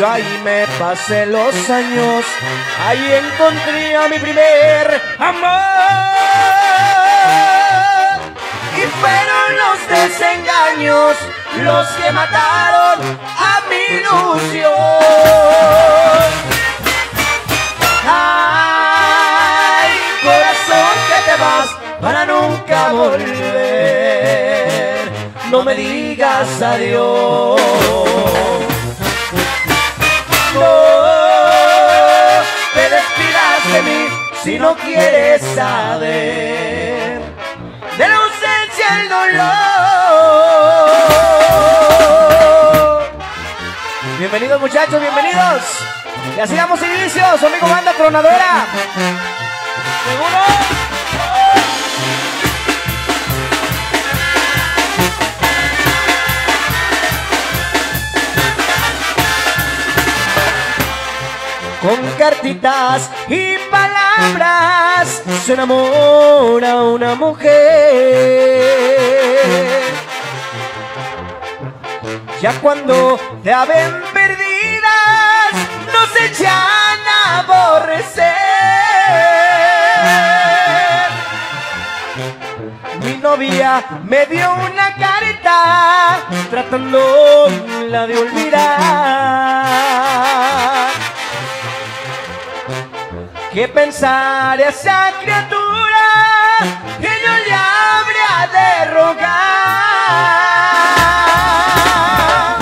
Yo ahí me pasé los años, ahí encontré a mi primer amor. Y fueron los desengaños los que mataron a mi ilusión. Ay, corazón, que te vas para nunca volver, no me digas adiós. No te despidas de mí si no quieres saber de la ausencia y el dolor. Bienvenidos, muchachos, bienvenidos. Y así damos inicio, su amigo Banda Tronadora. ¿Seguro? Con cartitas y palabras se enamora una mujer. Ya cuando te habían perdidas, no se echan a aborrecer. Mi novia me dio una carta tratándola de olvidar. ¿Qué pensar esa criatura que yo le habría de rogar?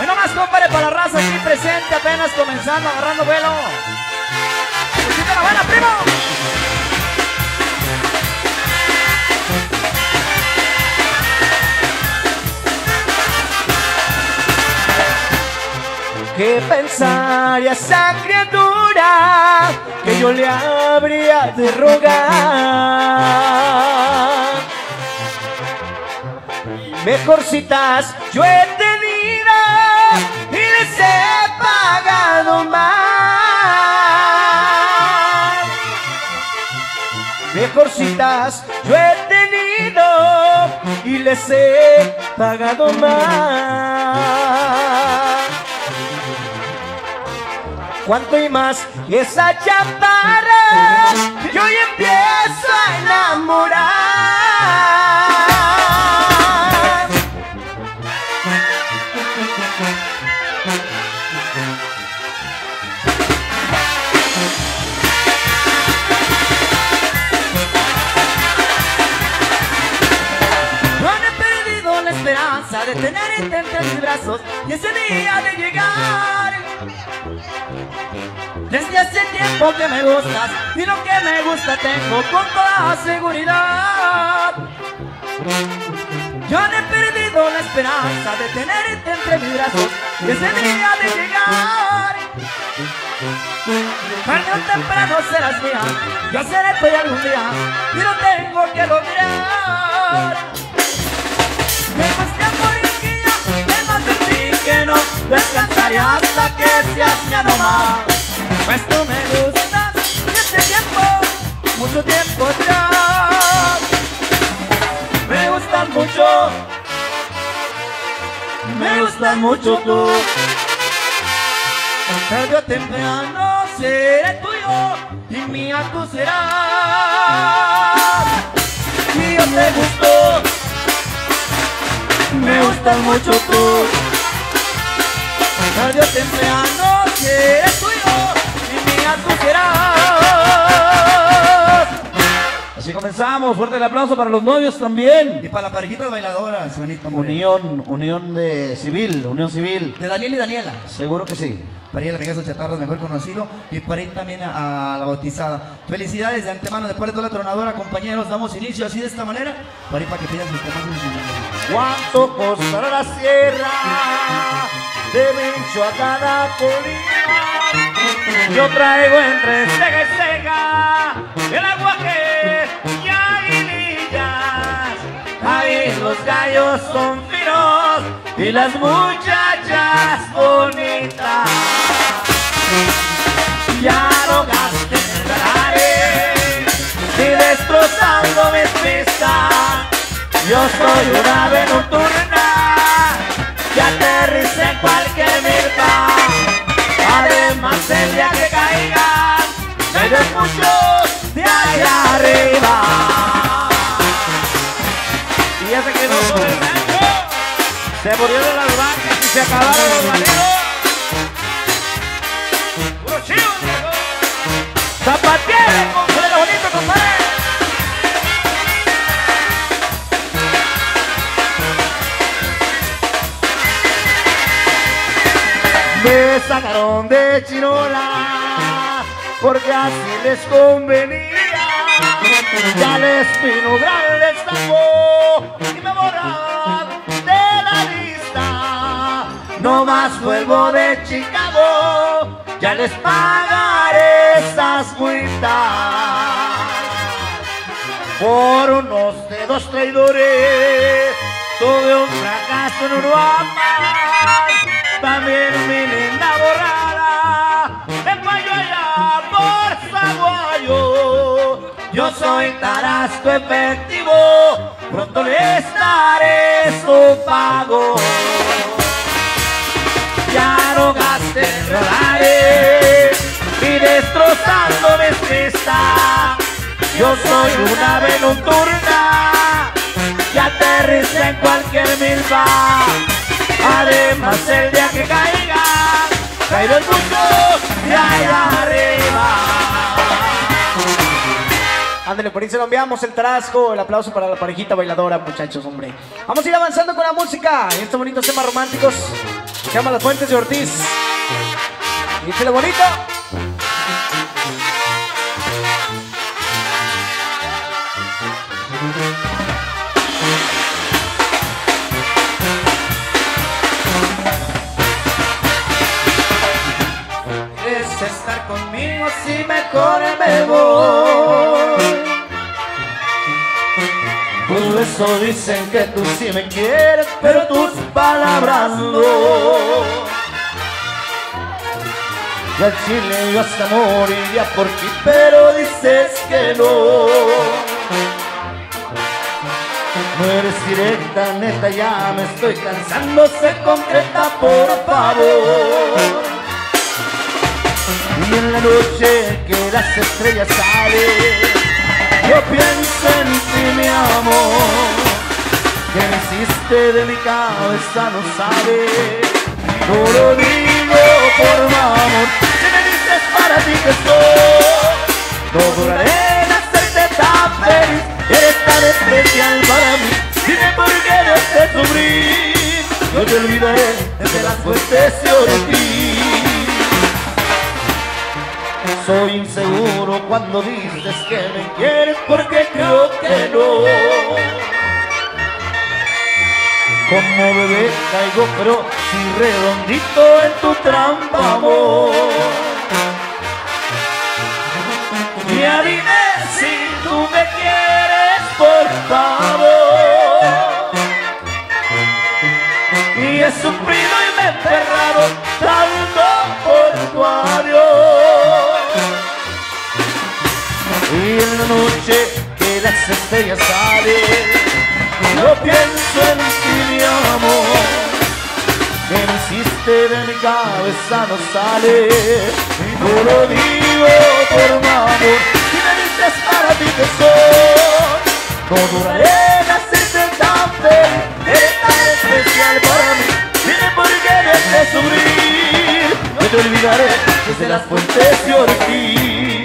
Hoy nomás, compadre, para la raza aquí presente, apenas comenzando, agarrando vuelo. ¡Escuchita la buena, primo! ¿Qué pensaría esa criatura que yo le habría de rogar? Mejorcitas yo he tenido y les he pagado más. Mejorcitas yo he tenido y les he pagado más. Cuanto y más esa chaparra, yo hoy empiezo a enamorar. No he perdido la esperanza de tenerte entre mis brazos y ese día de llegar. Desde hace tiempo que me gustas y lo que me gusta tengo con toda seguridad. Yo no he perdido la esperanza de tenerte entre mis brazos desde el día de llegar. Tarde o temprano serás mía, yo seré tuya algún día y lo tengo que lograr. Tengo este amor y guía, además de ti que no descansaré hasta que seas mía nomás. Pues tú me gustas desde tiempo, mucho tiempo ya. Me gustas mucho tú. Tarde o temprano seré tuyo y mía tú serás. Y yo te gusto, me gustas mucho tú. Tarde o temprano seré tuyo. Así comenzamos, fuerte el aplauso para los novios también. Y para la parejita de bailadoras, bonito, unión civil. De Daniela y Daniela. Seguro que sí. Para ir a la Pegaso Chatarras, mejor conocido, y para ir también a la bautizada. Felicidades de antemano, después de toda la tronadora, compañeros, damos inicio así de esta manera, para ir para que pidan sus temas. ¿Cuánto costará la sierra de Michoacán a Colima? Yo traigo entre ceja y ceja el aguaje y aguilillas. Ahí los gallos son finos y las muchachas bonitas. Ya no gastes el dólares ni destrozando mis pistas. Yo soy una venturna que aterriza el día que caigan, ellos muchos de allá arriba. Y ese que no fue el rancho, se murieron las vacas y se acabaron los vaneros. Puro chivo, zapatieres, compadre, bonito, compadre. Me sacaron de Chinola porque así les convenía. Ya les pino gran les tapó y me borraron de la lista. No más vuelvo de Chicago, ya les pagaré esas cuitas. Por unos dedos traidores tuve un fracaso en Uruapan. También mi linda borrada me guayo allá por Saguayo. Yo soy tarasco efectivo, pronto les daré su pago. Ya no gastes dólares y destrozando mi pista. Yo soy una ave nocturna que aterriza en cualquier milpa. Además el día que caiga, caerán muchos de allá arriba. Ándale, por ahí se lo enviamos el trasco. El aplauso para la parejita bailadora, muchachos, hombre. Vamos a ir avanzando con la música y estos bonitos temas románticos. Se llama Las Fuentes de Ortiz. Y échale bonito. Estar conmigo si mejor me voy. Por eso dicen que tú sí me quieres, pero tus palabras no. Y al chile yo hasta moriría por ti, pero dices que no. No eres directa, neta, ya me estoy cansando. Sé concreta, por favor. Y en la noche que las estrellas salen, yo pienso en ti, mi amor. Que me hiciste de mi cabeza, no sabes. No lo digo por amor. Si me dices para ti que soy, no duraré en hacerte tan feliz. Eres tan especial para mí. Dime por qué debes sufrir. Yo te olvidaré desde las fuentes de Ortiz. Soy inseguro cuando dices que me quieres, porque creo que no. Como bebé caigo, pero si redondito en tu trampa, amor. Ya dime si tú me quieres, por favor. Y he sufrido y me he enterrado tanto por tu adiós. Y en la noche que las estrellas salen, yo pienso en ti, mi amor. Que me hiciste de mi cabeza, no sale. Y no lo digo por mano. Si me dices para ti que soy, no duraré en hacerte tan feliz. Eres tan especial para mí. Dime por qué me haces sufrir. Yo te olvidaré desde las fuentes de Ortiz.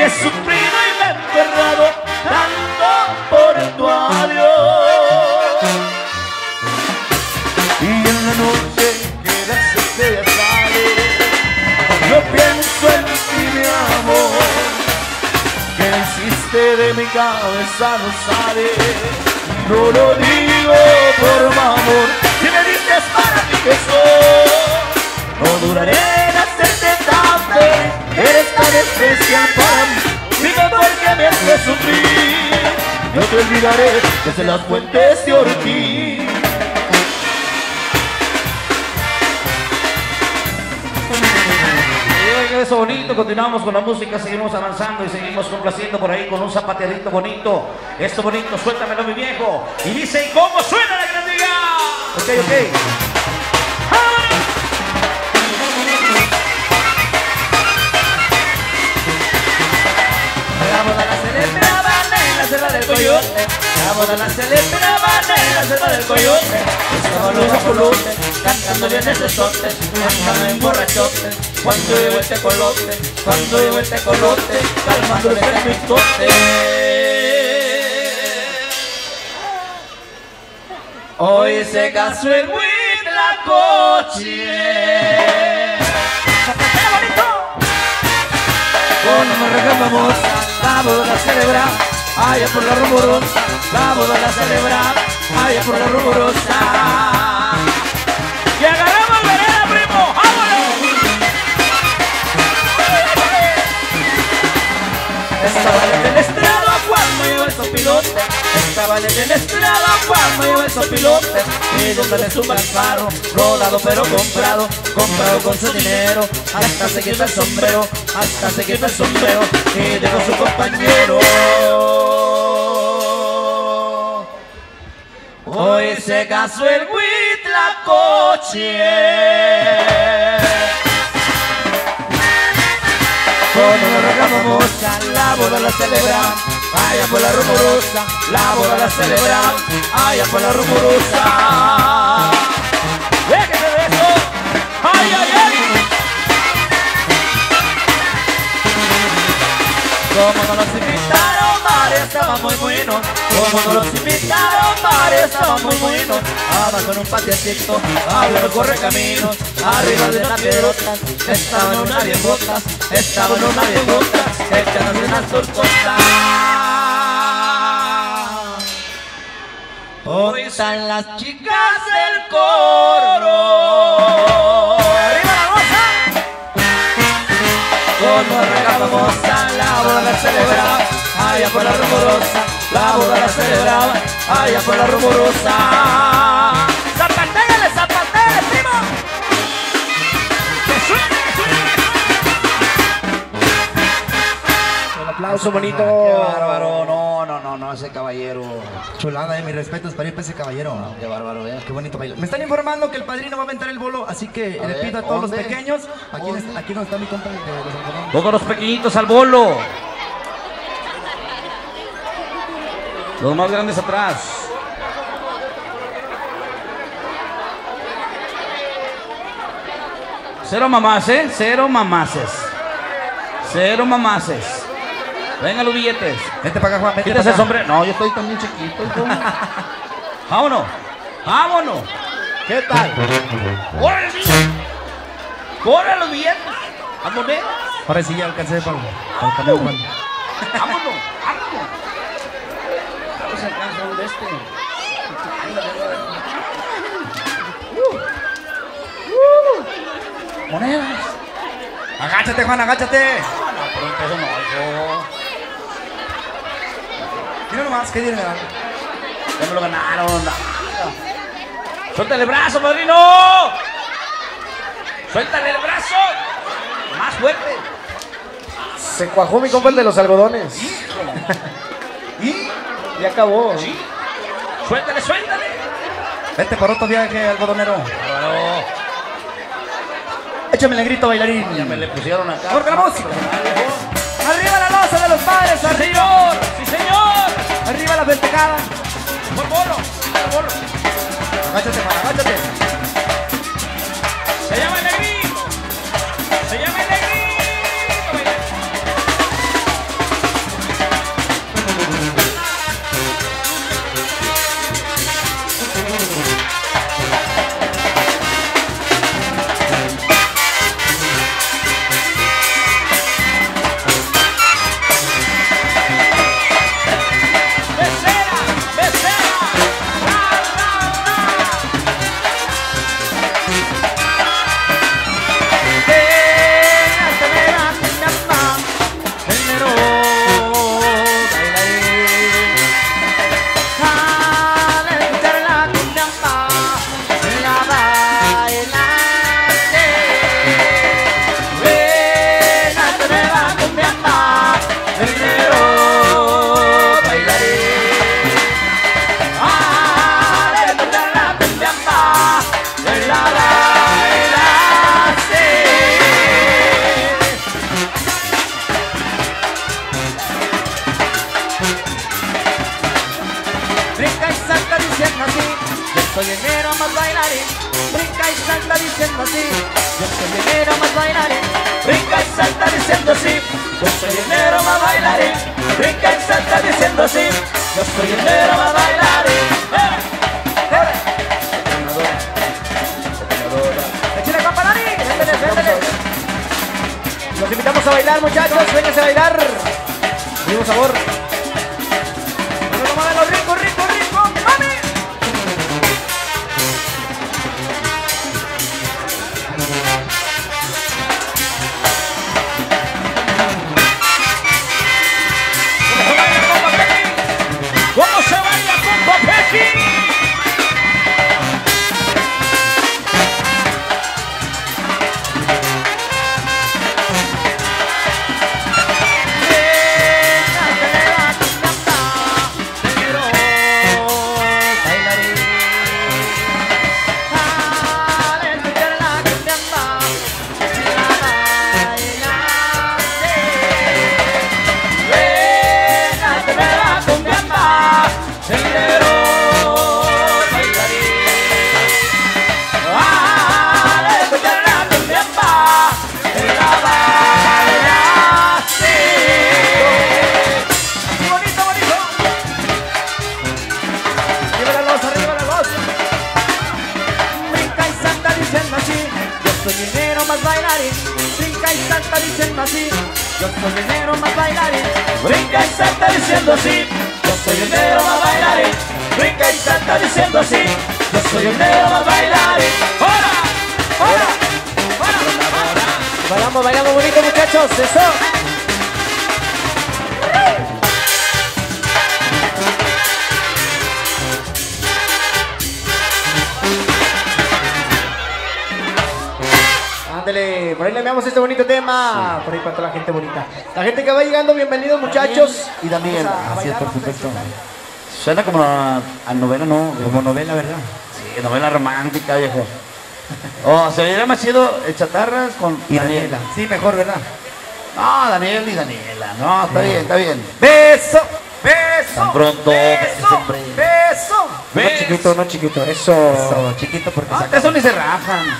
He sufrido y me he enterrado tanto por tu adiós. Y en la noche que las estrellas salen, yo pienso en ti, mi amor. Que hiciste de mi cabeza, no sale. No lo digo por amor. Si me dices para ti que soy, no duraré en hacerte tan feliz. Eres tan especial para mí, dime por qué me haces sufrir. no te olvidaré desde Las Fuentes de Ortiz. Eso bonito, continuamos con la música, seguimos avanzando y seguimos complaciendo por ahí con un zapateadito bonito. Esto bonito, suéltamelo mi viejo. Y dice, ¿y cómo suena la grandeza? Ok. La boda la celebraban en la selva del Coyote. Estaban los guapolotes, cantando bien ese sote, cantando en borrachote. Cuando llegó este colote, cuando llegó este colote, calmando el escritote. Hoy se casó el Huitlacoche con una marraca famosa. La boda la celebraban allá por la rumorosa, la boda la celebrar, allá por la rumorosa. Y agarramos vereda, primo, vámonos. Estaba en el estrado cuando lleva el sopilote, estaba en el estrado cuando lleva el sopilote. Y donde le suma el faro, rodado pero comprado, comprado con su dinero. Hasta se quita el sombrero, hasta se quita el sombrero. Y dejó su compañero. Hoy se casó el Huitlacoche con una roca famosa, la boda la celebramos allá por la rumorosa, la boda la celebramos allá por la rumorosa. ¡Déjese de eso! ¡Ay, ay, ay! Como no nos invitaron, estaba muy bueno, como no los invitaron, María estaba muy bueno. Abajo en un patiacito, abrió corre camino, arriba de una piedrota, estaban unas viejotas, estaban unas viejotas, echándose unas torcotas. Hoy están las chicas del coro. ¡Arriba la rosa! Como regalamos a la boda de celebrar, allá por la rumorosa, la boda la celebraba, allá por la rumorosa. ¡Zapatéale, zapatéale, primo! ¡Que suene, que suene! Un aplauso bonito. ¡Qué bárbaro! No, ese caballero. Chulada, mis respetos para ir para ese caballero. Qué bárbaro, qué bonito baile. Me están informando que el padrino va a aventar el bolo, así que le pido a todos los pequeños. Aquí no está mi compa. Todos los pequeñitos al bolo. Los más grandes atrás. Cero mamás, ¿eh? Cero mamases. Cero mamases. Vengan los billetes. Vente para acá, Juan. Vente para acá. Hombre. No, yo estoy también chiquito. Vámonos. Vámonos. ¿Qué tal? ¡Corre, niño! ¡Corre los billetes! ¡Vámonos! Ahora sí ya alcancé de palmo. ¡Vámonos! ¡Vámonos! Monedas. Agáchate, Juan, agáchate. Mira nomás, ¿qué dinero? Ya me lo ganaron. Suéltale el brazo, padrino. Suéltale el brazo. Más fuerte. Se cuajó mi compa el de los algodones. ¿Y? Ya acabó. ¿Sí? Suéltale, suéltale. Vete por otro viaje, algodonero. Claro. Échame el grito, bailarín. Ya me le pusieron acá. ¡Porque la música! ¡Arriba la loza de los padres! ¡Sí, señor! ¡Sí, señor! ¡Arriba la festejada! ¡Por bolo! ¡Por bolo! ¡Agáchate, man! ¡Agáchate! ¡Se llama el negrito! ¡Se llama el negrito! así, yo soy el negro más bailarín, brinca y salta diciendo así, yo soy el negro más bailarín, brinca y salta diciendo así, yo soy el negro más bailarín. Los invitamos a bailar, muchachos, vénganse a bailar. Mismo sabor. Vamos a tomar algo rico, rico, rico, mami. ¿Cómo se baila con Popeki? Por ahí para toda la gente bonita, la gente que va llegando, bienvenidos muchachos. Y también, así es, por supuesto. Suena como a novela, ¿no? Como novela, ¿verdad? Sí, novela romántica, viejo. Oh, se hubiera más chido chatarras con y Daniela. Sí, mejor, ¿verdad? No, Daniel y Daniela. No, está bien, está bien. Beso, beso. Tan pronto, beso, beso. No chiquito, no chiquito. Eso, eso chiquito, porque eso ni se rajan.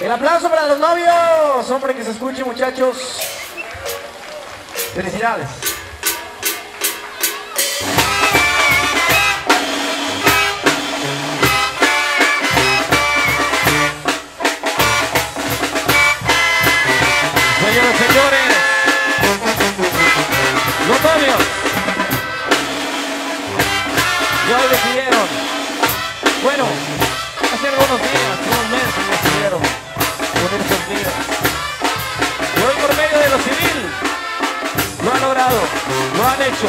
El aplauso para los novios, hombre, que se escuche, muchachos. Felicidades. Señoras y señores, los novios ya decidieron. Bueno, hace algunos días, unos meses decidieron poner sus vidas. Y hoy por medio de lo civil lo han logrado, lo han hecho.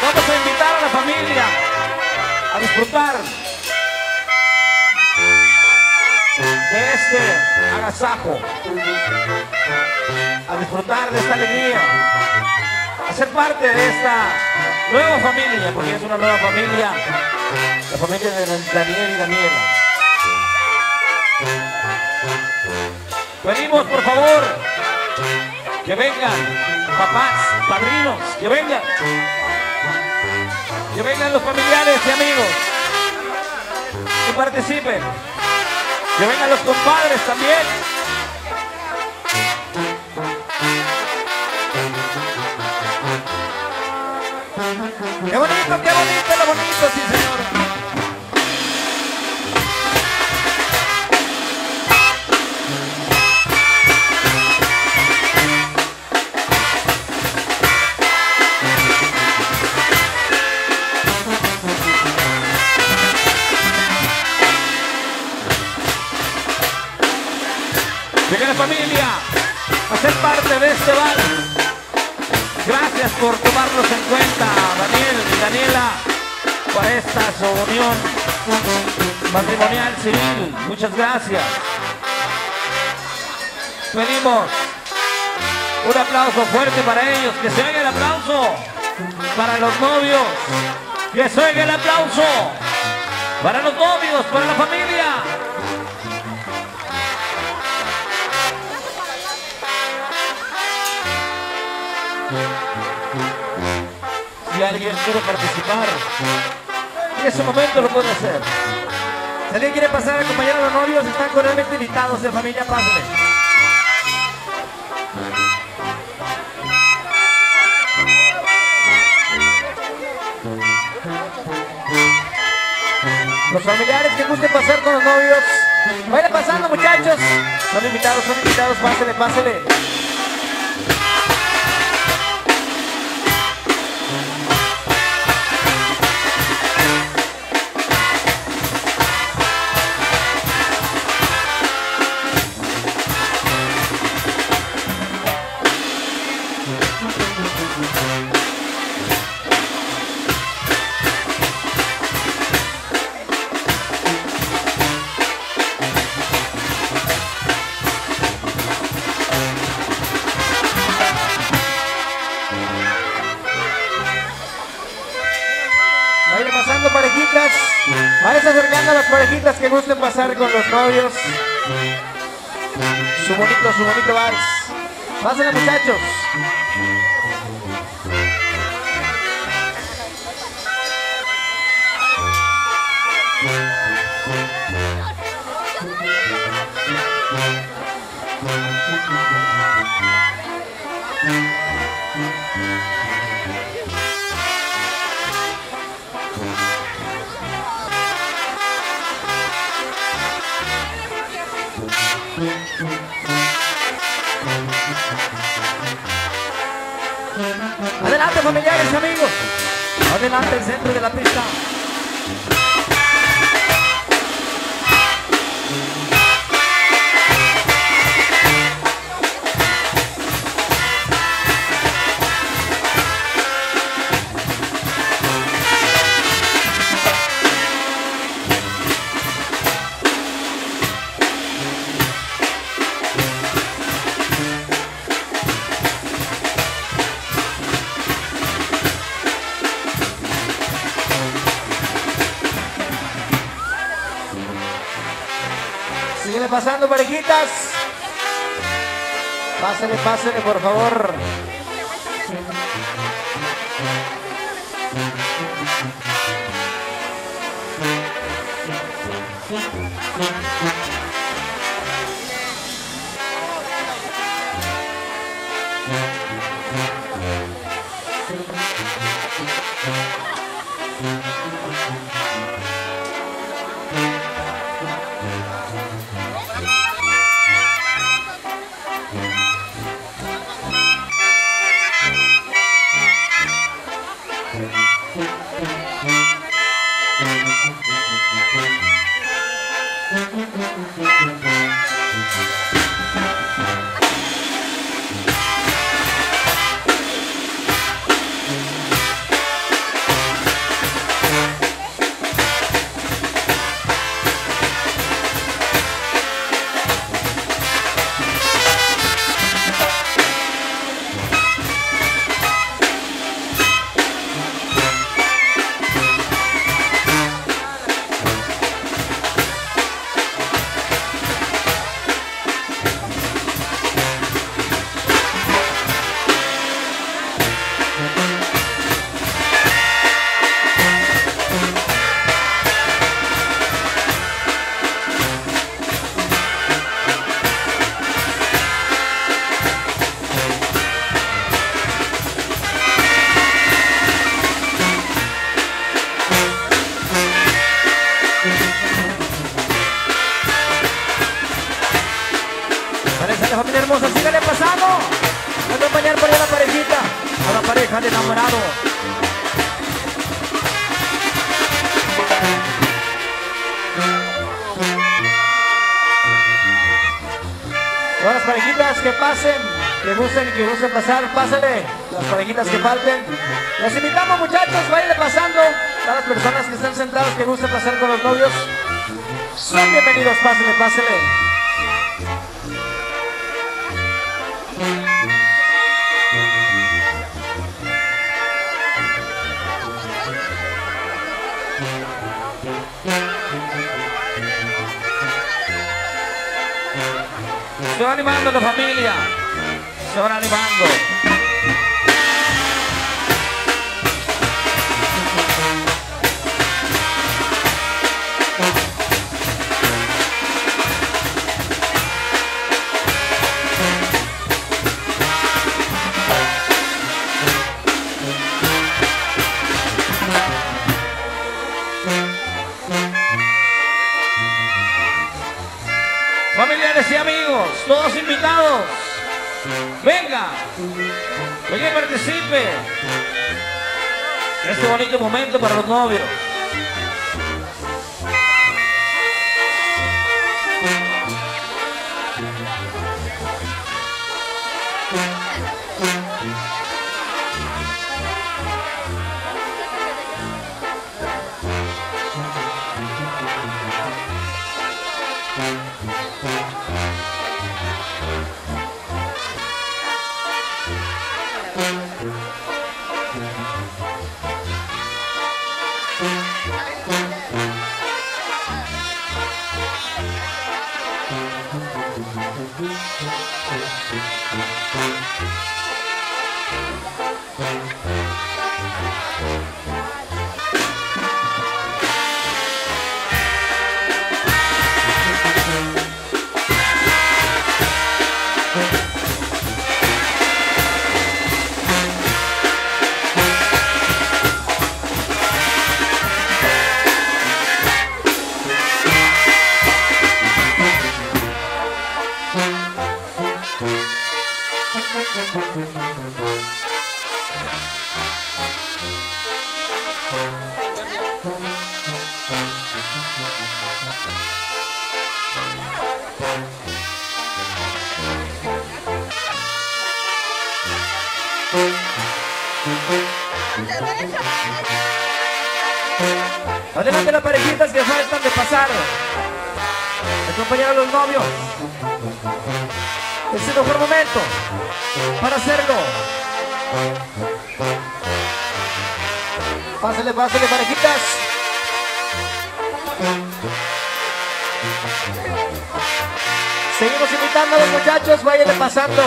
Vamos a invitar a la familia a disfrutar de este agasajo, a disfrutar de esta alegría, a ser parte de esta nueva familia, porque es una nueva familia, la familia de Daniel y Daniela. Pedimos por favor que vengan papás, padrinos, que vengan los familiares y amigos, que participen, que vengan los compadres también. Qué bonito, lo bonito, sí señor. Familia, a ser parte de este bar. Gracias por tomarnos en cuenta, Daniel y Daniela, para esta unión matrimonial civil. Muchas gracias. Pedimos un aplauso fuerte para ellos. Que se oiga el aplauso para los novios. Que se oiga el aplauso para los novios, para la familia. Si alguien quiere participar, en ese momento lo puede hacer. Si alguien quiere pasar a acompañar a los novios, están cordialmente invitados de familia, pásenle. Los familiares que gusten pasar con los novios, vayan pasando, muchachos. Son invitados, pásenle, pásenle. Parejitas que gusten pasar con los novios, su bonito vals. Pásenle, muchachos. Adelante, familiares, amigos. Adelante, el centro de la pista. Pasando, parejitas, pásenle, pásenle, por favor. Que gusten pasar, pásale. Las parejitas que falten, los invitamos, muchachos, vayan pasando. A las personas que están sentadas que gusten pasar con los novios, son bienvenidos, pásale, pásale. Estoy animando a la familia. Se van animando. amigos, todos invitados. Venga, venga y participe en este bonito momento para los novios. Adelante las parejitas que faltan de pasar. Acompañar a los novios. Es el mejor momento para hacerlo. Pásale, pásale parejitas. Seguimos invitando a los muchachos, váyanle pasando.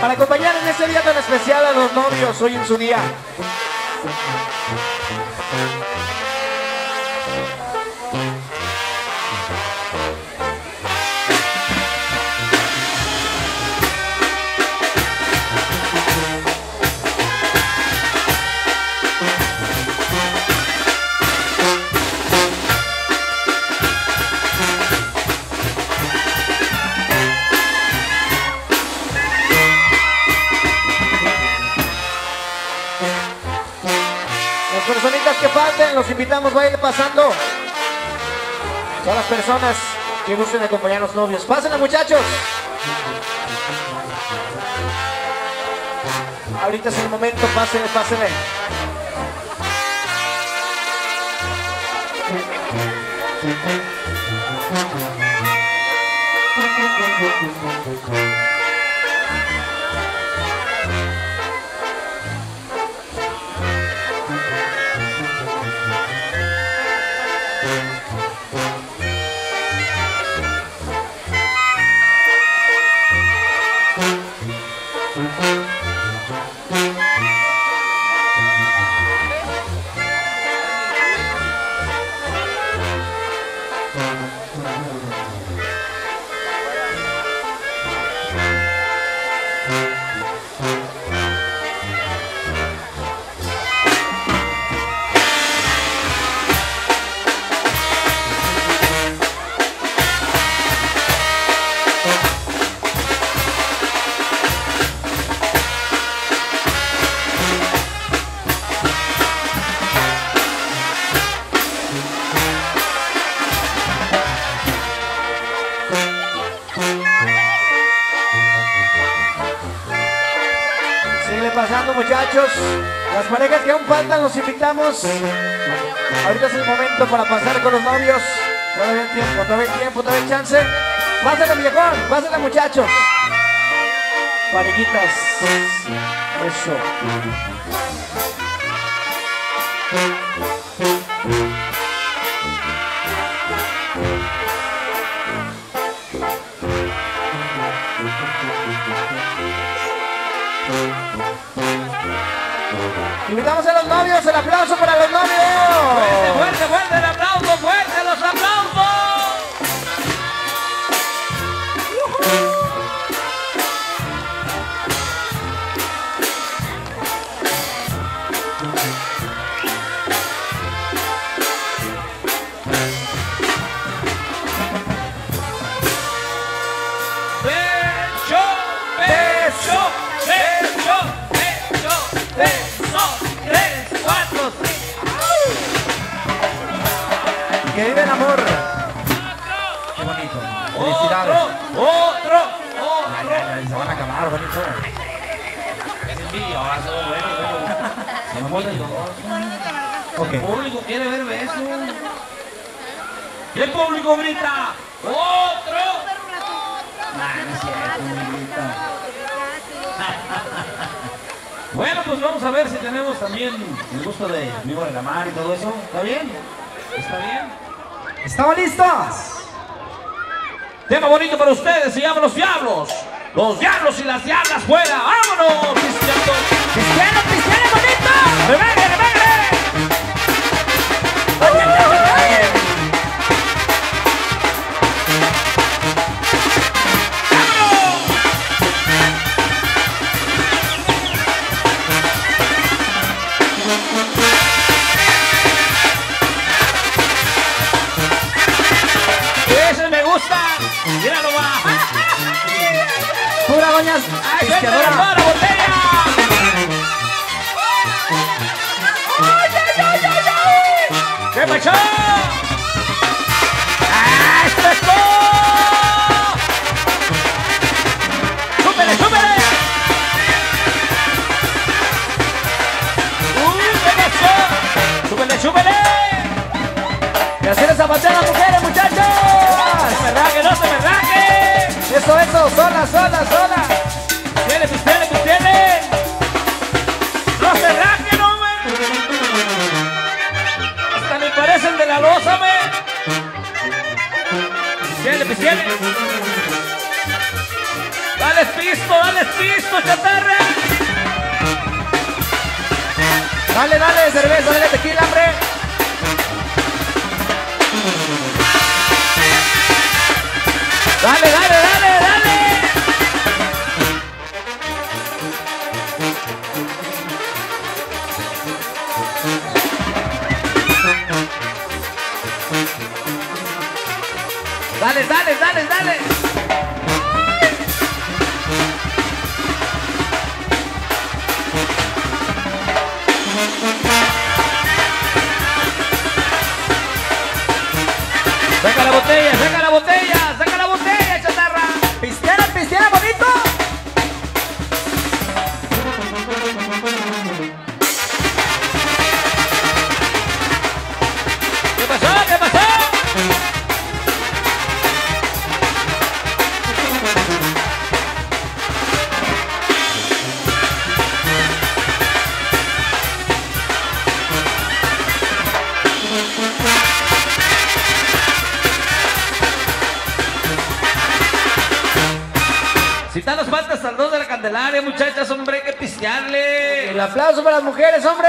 Para acompañar en este día tan especial a los novios hoy en su día. Los invitamos, vayan pasando. Todas las personas que gusten acompañar a los novios, pásenla muchachos. Ahorita es el momento, pásenle, pásenle. Muchachos, las parejas que aún faltan los invitamos. Ahorita es el momento para pasar con los novios. Todavía hay tiempo, todavía hay tiempo, todavía hay chance. Pásenla viejón, pásenla muchachos. Parejitas. Eso. Invitamos a los novios, el aplauso para los novios. Fuerte, fuerte, fuerte el aplauso, fuerte los aplausos. que vive el amor. Qué bonito. Felicidades. Otro. Ay, se van a acabar, bonito. Es envidia, ahora se va bueno. El público quiere ver besos. Y el público grita. Otro. Bueno, pues vamos a ver si tenemos también el gusto de amigo de la mar y todo eso. ¿Está bien? ¿Está bien? ¿Estamos listas? Tema bonito para ustedes, se llama Los Diablos. Los diablos y las diablas fuera. ¡Vámonos, cristianos! ¡Cristianos, cristianos, bonitos! ¡Remegue, remegue! ¡Mira nomás! ¡Pura doña! ¡Ay, se adora! ¡Para la botella! ¡Ay, ay, ay, ay! ¡Qué pachón! ¡Ah, esto es todo! ¡Súpele, súpele! ¡Uy, qué pachón! ¡Súpele, súpele! ¡Y hacer esa pachada, mujeres, muchachos! ¡Que no se me raje! ¡Eso! ¡Sola! ¡Tiene, tiene! ¡No se raje, no, me! ¡Hasta me parecen de La Loza, me! ¡Tiene! ¡Dale pisto, chatarra! ¡Dale, cerveza, dale tequila, hombre! ¡Dale! ¡Dale! ¡Saca la botella, chatarra! ¡Pisteala, bonito! ¿Qué pasó? Nos falta hasta el 2 de la Candelaria, muchachas, hombre, hay que pistearle. El aplauso para las mujeres, hombre.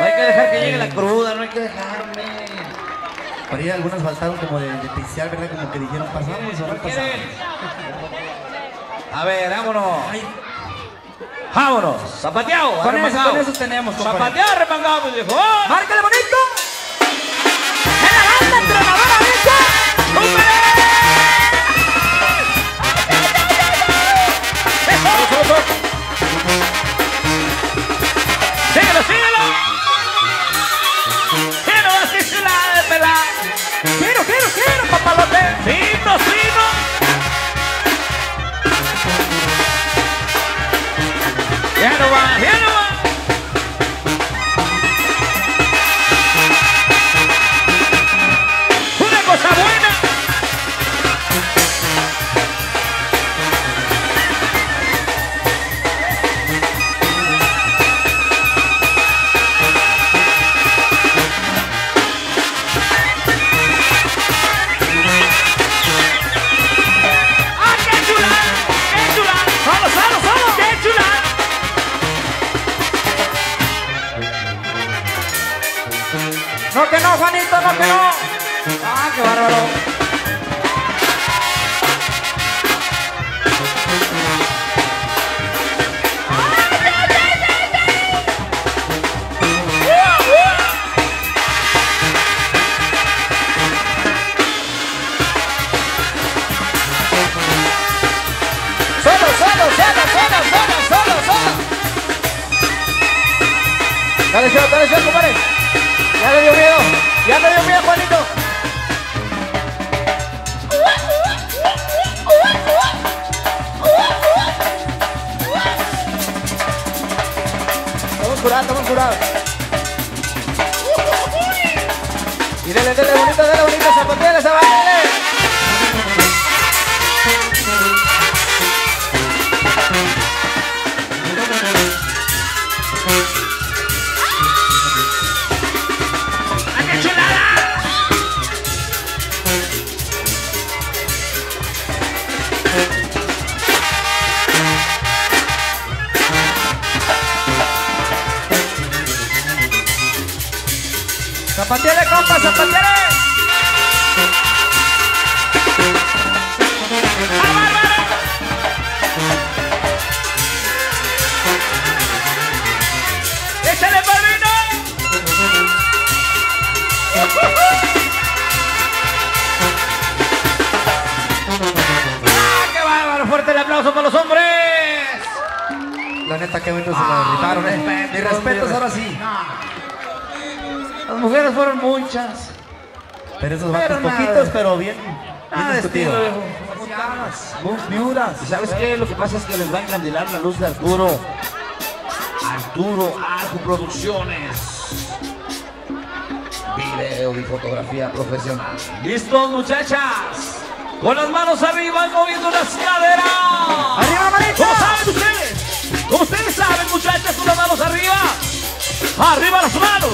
No hay que dejar que llegue la cruda, no hay que dejarme. Por ahí algunas faltaron como de pistear, ¿verdad? Como que dijeron, pasamos, ahora pasamos. A ver, vámonos, zapateado, remangado. Con eso tenemos, compadre. Zapateado, remangado, pues dijo. ¡Oh! ¡Márcale, bonito! ¡En la banda tronadora, bonito! ¡Hombre! ¡Síguelo! ¡Quiero así se la de pelar! ¡Quiero, papalote! ¡Sino! ¡Ya no va! ¡Una cosa buena! No, Juanito, no, que no. Ah, qué bárbaro. Solo. Dale, compadre. Ya le dio miedo, Juanito. estamos curados. Y dele bonito, zapateale, zapateale. ¡Zapateale, compa, zapateale! ¡Échale, padrino! ¡Ah, qué bárbaro! ¡Fuerte el aplauso para los hombres! La neta, qué bonito se la gritaron, ¿eh? Mi respeto, ahora sí. Las mujeres fueron muchas. Pero esos vatos poquitos, pero bien discutidos. Viudas. ¿Sabes qué? Lo que pasa es que les va a engrandilar la luz de Arturo. Arturo Arco Producciones. Video y fotografía profesional. ¿Listos, muchachas? Con las manos arriba y moviendo las caderas. ¡Arriba, manita! ¿Cómo saben ustedes? ¿Cómo ustedes saben, muchachas? Con las manos arriba. ¡Arriba las manos!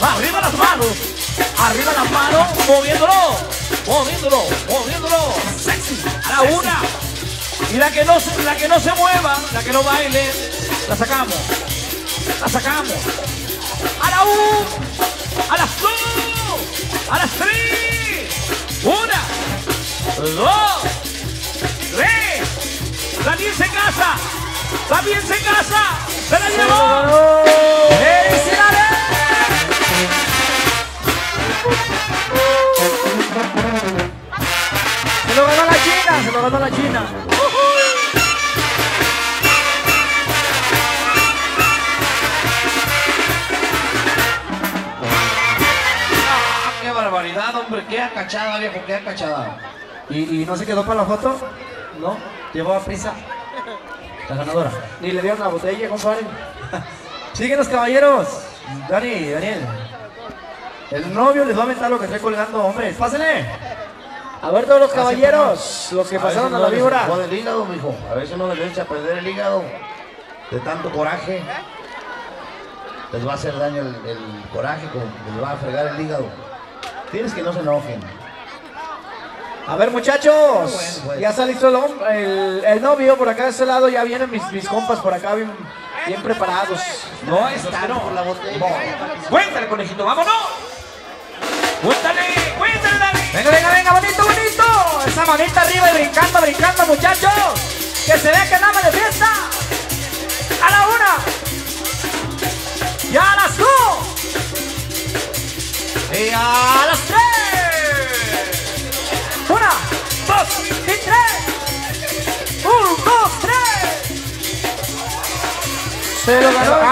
Arriba las manos, arriba las manos, moviéndolo, sexy, a la una. Y la que no se mueva, la que no baile, la sacamos. A la una, a las dos, a las tres, una, dos, tres. También se casa, se la llevó. ¡Felicidades! Se lo ganó la China. ¡Qué barbaridad, hombre! ¡Qué acachada, viejo! ¡Qué acachada! ¿Y no se quedó para la foto? No, llegó a prisa la ganadora. Ni le dieron la botella, compadre. Síguenos, caballeros. Daniel. El novio les va a aventar lo que está colgando, hombres. Pásenle. A ver todos los caballeros, los que pasaron a la víbora. Con el hígado, mijo. A veces no les echa a perder el hígado. De tanto coraje. Les va a hacer daño el coraje, les va a fregar el hígado. Tienes que no se enojen. A ver, muchachos. Bueno, pues. Ya se listo el novio por acá de ese lado. Ya vienen mis compas por acá bien preparados. No está, no. La botella. No. Cuéntale, conejito, vámonos. ¡Cuéntale, Dani! Venga, bonito. Esa manita arriba y brincando, muchachos. Que se vea que andamos de fiesta. A la una. Y a las dos. Y a las tres. Una, dos y tres. Un, dos, tres. Se lo ganó. Venga,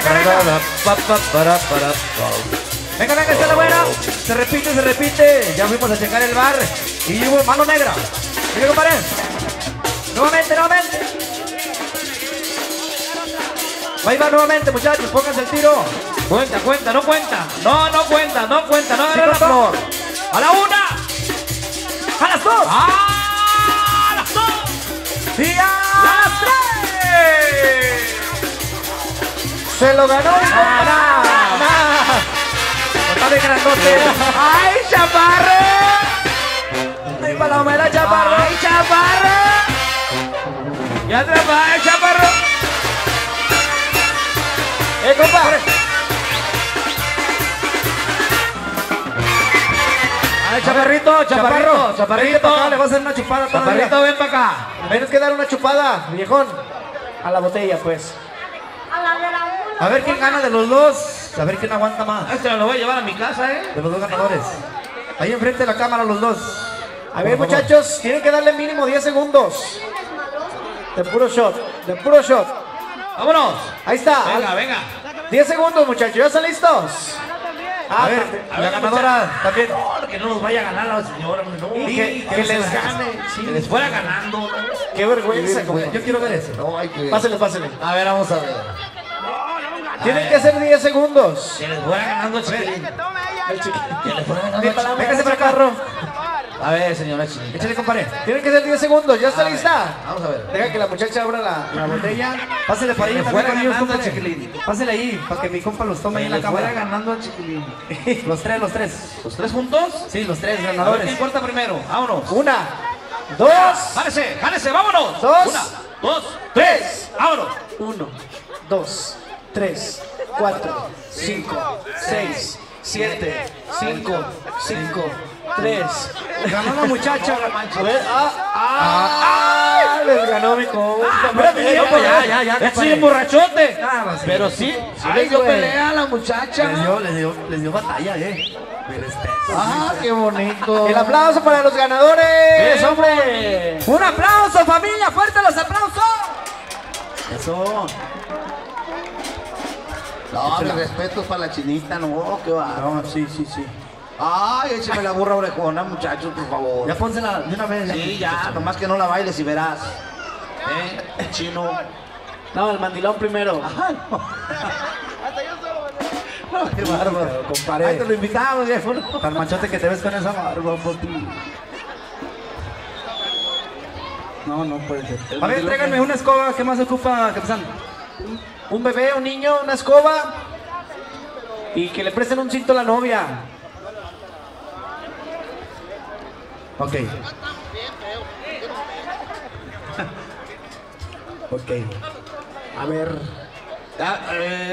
está la buena. Se repite. Ya fuimos a checar el bar y hubo mano negra. Mira, compadre. Nuevamente. Ahí va nuevamente, muchachos. Pónganse el tiro. No cuenta. No agarra la flor. A la una. A las dos. A las dos. Y a las tres. Se lo ganó. Está de grandote. ¡Ay, chaparro! ¡Ay, palomera, chaparro! ¡Ay, chaparro! ¡Ya atrapa, chaparro! ¡Compa! ¡Ay, chaparrito! Para acá, le vas a hacer una chupada. Chaparrito, ven para acá. Tienes que dar una chupada, viejón. A la botella, pues. A ver quién gana de los dos. A ver quién aguanta más. Este lo voy a llevar a mi casa, ¿eh? De los dos ganadores. Ahí enfrente de la cámara, los dos. A ver, muchachos, tienen que darle mínimo 10 segundos. De puro shot, de puro shot. ¡Vámonos! Ahí está. Venga, venga. 10 segundos, muchachos. ¿Ya están listos? A ver, la ganadora también. No, que no nos vaya a ganar la señora. No, y que les gane. Sí. Que les fuera ganando. ¿No? Qué vergüenza. Yo quiero ver eso. No, hay que ver. Pásale, pásale. A ver, vamos a ver. Tienen que hacer 10 segundos. Que les fuera ganando el chiquilín. Que les fuera ganando el chiquilín. Véngase para acá, Ro. A ver, señora Chiquilín. Échale, compadre. Tienen que ser 10 segundos. ¿Ya está lista? Vamos a ver. Deja que la muchacha abra la botella. Pásale para ahí. Fuera ganando el Chiquilín. Pásale ahí, para que mi compa los tome ahí en la cámara. Fuera ganando el Chiquilín. Los tres, los tres. ¿Los tres juntos? Sí, los tres ganadores. ¿Qué importa primero? Vámonos. Una, dos. Jálese, jálese, vámonos. Dos. Una, dos, tres. Vámonos. Uno, dos, tres, cuatro, cinco, seis, siete, cinco. Tres. Ganó una muchacha. A ver, les ganó mi compa. Ya. Es un borrachote. Pero sí. Ay, yo pelea a la muchacha. Les dio batalla, Ah, qué bonito. El aplauso para los ganadores. ¡Eso, hombre! Un aplauso, familia. Fuerte los aplausos. Eso. No, mi respeto para la chinita, no, qué barón. Sí. Ay, écheme la burra orejona, muchachos, por favor. Ya pónsela de una vez. Sí, ya, nomás que no la bailes y verás. Chino. No, el mandilón primero. Ajá, no. Hasta yo solo, no, qué bárbaro, compadre. Ahí te lo invitamos, viejo. Tan machote que te ves con esa barba, por ti. No puede ser. A ver, tráiganme una escoba, ¿qué más ocupa, capitán? Un bebé, un niño, una escoba. Y que le presten un cinto a la novia. Ok. A ver.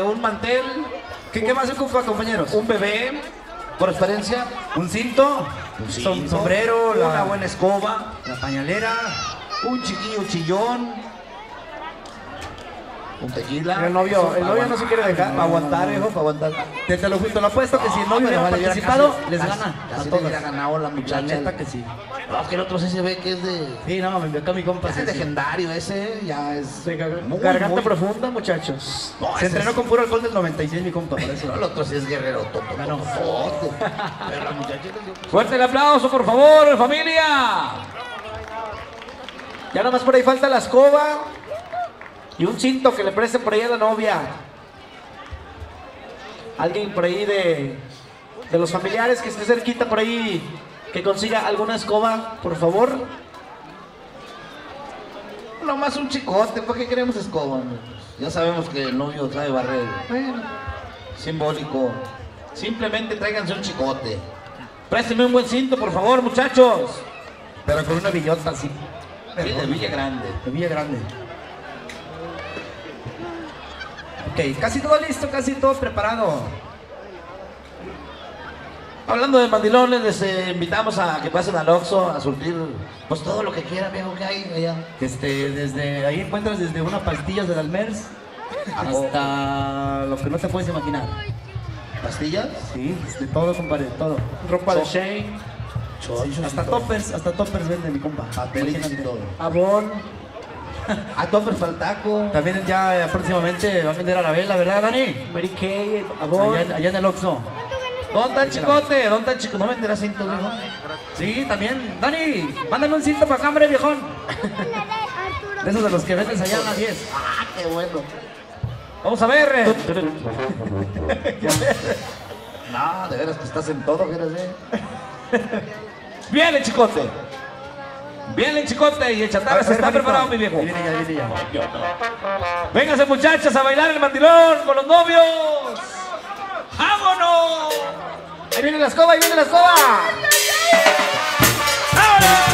Un mantel. ¿Qué más se ocupa, compañeros? Un bebé, por experiencia. Un cinto. Un sombrero. Una buena escoba. La pañalera. Un chiquillo chillón. Un tequila. El novio no se quiere dejar. Para aguantar, hijo, para aguantar. Te lo apuesto que si el novio hubiera participado, les gana. Así le hubiera ganado la muchacha. La neta que sí. No, que el otro sí se ve que es de... Sí, no, me envió acá mi compa. Es legendario ese, ya es... Garganta profunda, muchachos. Se entrenó con puro alcohol del 96, mi compa, por eso. El otro sí es guerrero. Fuerte el aplauso, por favor, familia. Ya nomás por ahí falta la escoba. Y un cinto que le presten por ahí a la novia. Alguien por ahí de los familiares que esté cerquita por ahí, que consiga alguna escoba, por favor. Nomás un chicote, ¿por qué queremos escoba? Ya sabemos que el novio trae barrer. Bueno, simbólico. Simplemente tráiganse un chicote. Présteme un buen cinto, por favor, muchachos. Pero con una billota así. Sí, de Villa Grande. De Villa Grande. Ok, casi todo listo, casi todo preparado. Hablando de mandilones, les invitamos a que pasen al Oxxo a surtir pues todo lo que quieran, viejo, que hay allá. Desde ahí encuentras desde unas pastillas de Dalmers hasta lo que no te puedes imaginar. ¿Pastillas? Sí, de todo, compadre, de todo. Ropa de Shane. Sí, hasta toppers vende mi compa. Papeles y todo. Abón. A tope el taco. También ya próximamente va a vender a la vela, ¿verdad, Dani? Mary Kay, allá en el Oxxo. ¿Dónde está el chicote? ¿Dónde está el chicote? ¿No venderá cinto, viejo? Sí, también. Dani, mándame un cinto para acá, hombre, viejón. De esos de los que vendes allá a las 10. ¡Ah, qué bueno! Vamos a ver. No, de veras que estás en todo, fíjate. Bien, el chicote. Viene el chicote y el chatarra se está preparado, mi viejo. Viene ya. Vénganse, muchachas, a bailar el mandilón con los novios. ¡Vámonos! Ahí viene la escoba, ahí viene la escoba. ¡Vámonos!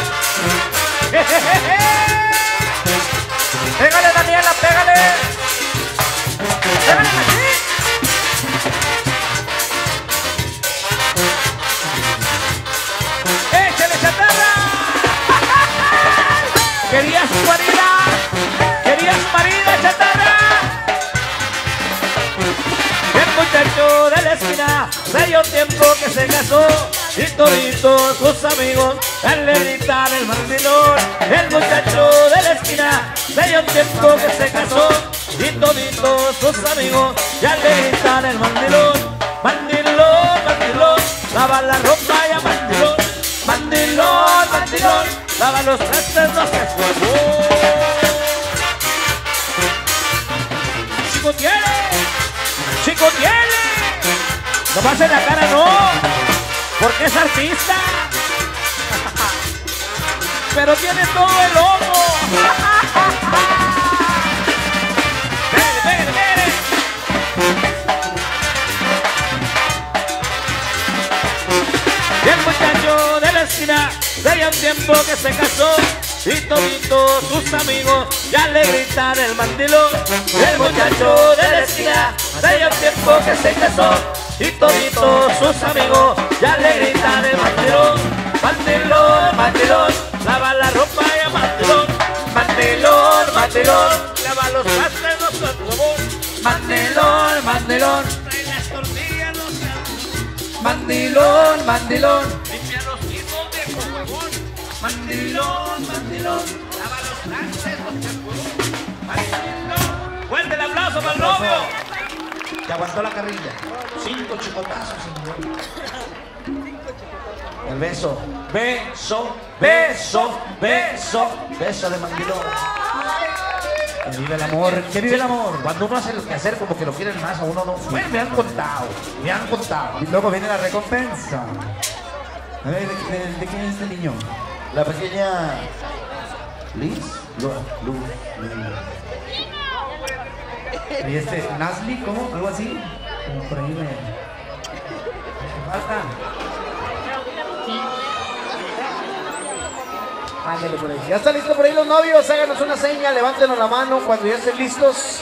¡Pégale, Daniela, pégale! ¡Pégale, Daniela! ¡Querías parida, chatarra! El muchacho de la esquina, se dio tiempo que se casó. y toditos sus amigos al editar el mandilón. El muchacho de la esquina le dio tiempo que se casó y toditos sus amigos ya le editar el mandilón. Mandilón, mandilón, lava la ropa ya mandilón. Mandilón, mandilón, lava los trastes, no se esfuerzo. Chico tiene, chico tiene. No pase la cara, no, porque es artista, pero tiene todo el lomo. Ven, ven, ven. El muchacho de la esquina sería un tiempo que se casó y toditos sus amigos ya le gritan el mandilón. El muchacho de la esquina sería un tiempo que se casó y toditos sus amigos ya le gritan el mandilón. Mandilón, mandilón, lava la ropa y a mandilón. Mandilón, mandilón, lava los trastes, no se acomó. Mandilón, mandilón, trae las tortillas, no se acomó. Mandilón, mandilón, limpia los guisos de huevón. Mandilón, mandilón, lava los trastes, no se acomó. Mandilón. Fuerte el aplauso para el novio. Te aguantó la carrilla. 5 chicotazos, señor. El beso. Beso, beso, beso. Beso de mandilón. Que vive el amor. Que vive el amor. Cuando uno hace lo que hacer, como que lo quieren más, a uno no. Bueno, me han contado. Me han contado. Y luego viene la recompensa. A ver, ¿de quién es este niño? La pequeña... Liz. Lu. Y este es Nasli, ¿cómo? Algo así. Como por ahí me... falta. Ándale por ahí. Ya está listo por ahí los novios. Háganos una seña, levántenos la mano cuando ya estén listos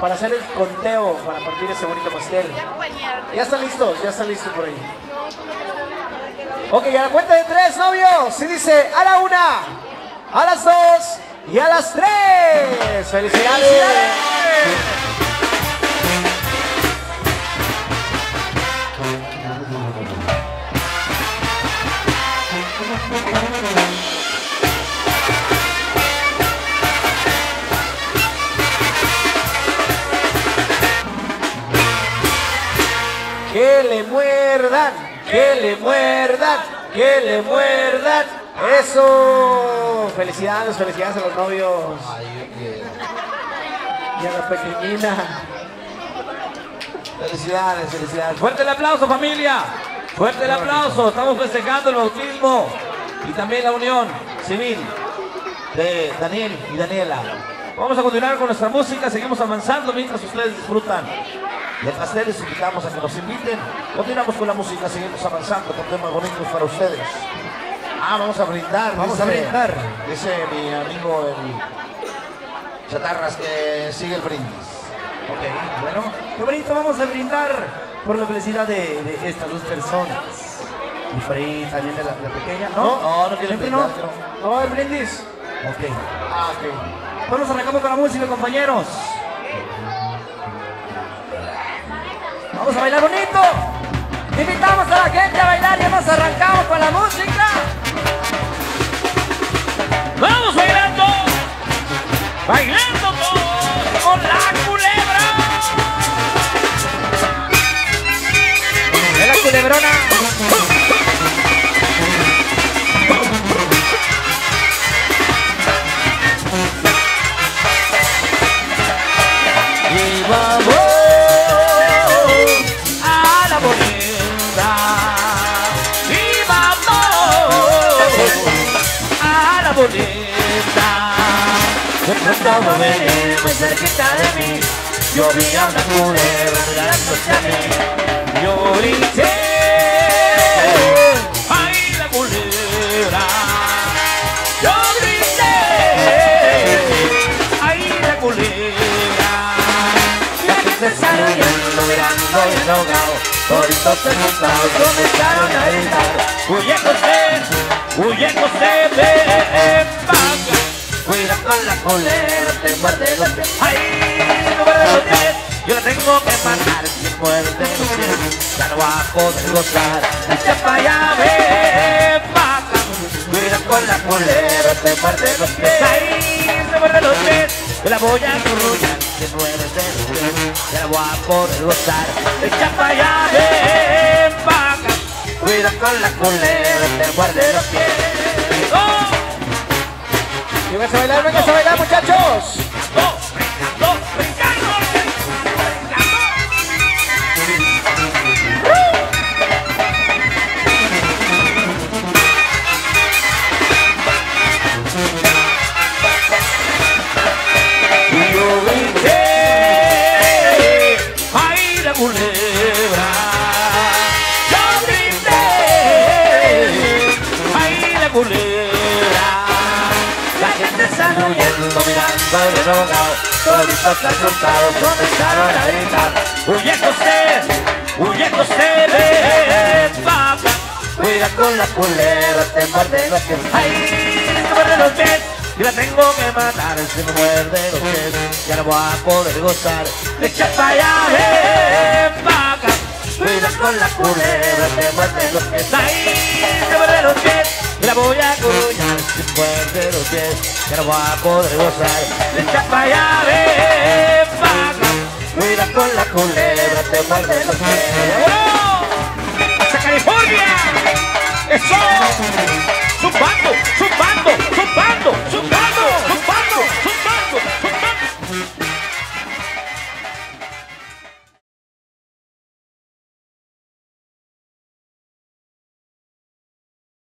para hacer el conteo, para partir ese bonito pastel. Ya están listos por ahí. Ok, a la cuenta de 3, novios. Sí dice a la 1, a las 2 y a las 3. ¡Felicidades! Que le muerdan, que le muerdan, que le muerdan. Eso. Felicidades, felicidades a los novios. Y a la pequeñina. Felicidades, felicidades. Fuerte el aplauso, familia. Fuerte el aplauso. Estamos festejando el bautismo y también la unión civil de Daniel y Daniela. Vamos a continuar con nuestra música. Seguimos avanzando mientras ustedes disfrutan del pastel. Les invitamos a que nos inviten. Continuamos con la música. Seguimos avanzando con temas bonitos para ustedes. Ah, vamos a brindar. Vamos a brindar. Dice mi amigo el... chatarras que sigue el brindis. Ok, bueno. Qué bonito, vamos a brindar por la felicidad de estas dos personas. Y por ahí también de la pequeña, ¿no? No quiere brindar. No, el brindis. Ok. Ah, ok. Vamos, arrancamos con la música, compañeros. Vamos a bailar bonito. Invitamos a la gente a bailar y nos arrancamos con la música. ¡Vamos bailando! Bailando con la culebra. De la culebrona. Y vamos a la bonita. Y vamos a la bonita. De pronto me muy cerquita de mí, yo vi a una culebra mirándose a mí. Yo grité, ¡ay, la culebra! Yo grité, ¡ay, la culebra! La gente está riendo, mirando y enojado, toditos se montaron, comenzaron a gritar. Huye con usted, ven pa' acá. Cuida con la culebra, te muerde los pies. Ay, no muerde los pies. Yo la tengo que matar, si muerde los pies. Ya no bajo de gozar, echa pa' allá, ve. Yo la voy a corrullar, que puede ser, ya la voy a poder gozar. Echa pa' allá, ven pa' acá, cuida con la culera, te guarde los pies. ¡Oh! Venga a bailar, muchachos. Todos comenzaron a gritar, huye José, papá. Cuida con la culera, te muerde los pies. Ay, te muerde los pies, y la tengo que matar. Si me muerde los pies, ya no voy a poder gozar. Echa pa' allá, papá. Cuida con la culera, te muerde los pies. Ay, te muerde los pies, y la voy a curullar. Si muerde los pies, ya no voy a poder gozar. Echa pa' allá, ven pa' acá, cuida con la culebra, te muerde los pies. ¡Hasta California!